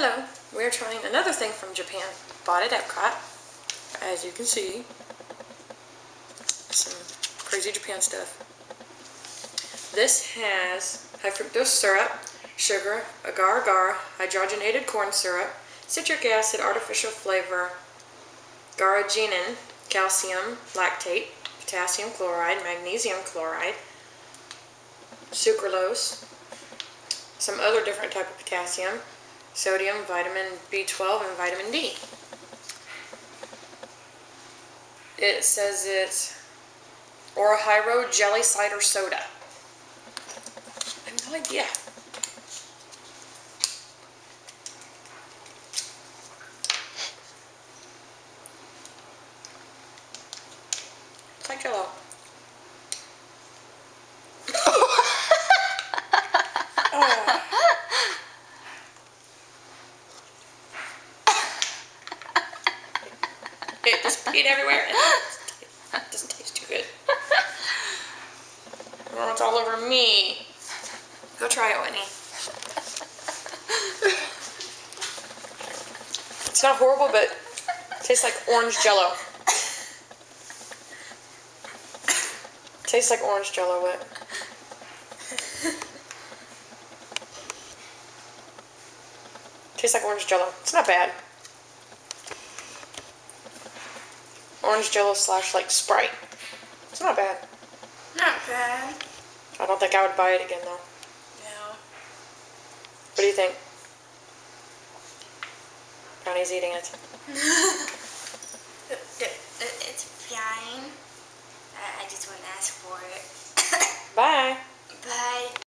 Hello, we're trying another thing from Japan. Bought at EPCOT, as you can see. Some crazy Japan stuff. This has high fructose syrup, sugar, agar-agar, hydrogenated corn syrup, citric acid, artificial flavor, gareginin, calcium, lactate, potassium chloride, magnesium chloride, sucralose, some other different type of potassium, sodium, vitamin B12, and vitamin D. It says it's Orihiro Jelly Cider Soda. I have no idea. It's like Jell-O. It just peed everywhere. It doesn't taste too good. Oh, it's all over me. Go try it, Winnie. It's not horrible, but it tastes like orange Jell-O. It tastes like orange Jell-O. What? It tastes like orange Jell-O. It's not bad. Orange Jell-O / like Sprite. It's not bad. Not bad. I don't think I would buy it again though. No. What do you think? Brownie's eating it. It's fine. I just want to ask for it. Bye. Bye.